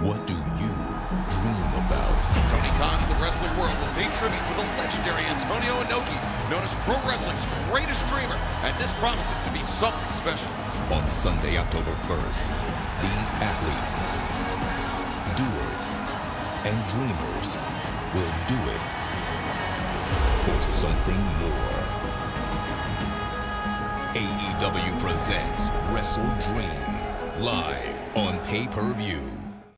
What do you dream about? Tony Khan of the wrestling world will pay tribute to the legendary Antonio Inoki, known as pro wrestling's greatest dreamer, and this promises to be something special. On Sunday, October 1st, these athletes, doers, and dreamers will do it for something more. AEW presents Wrestle Dream, live on pay-per-view.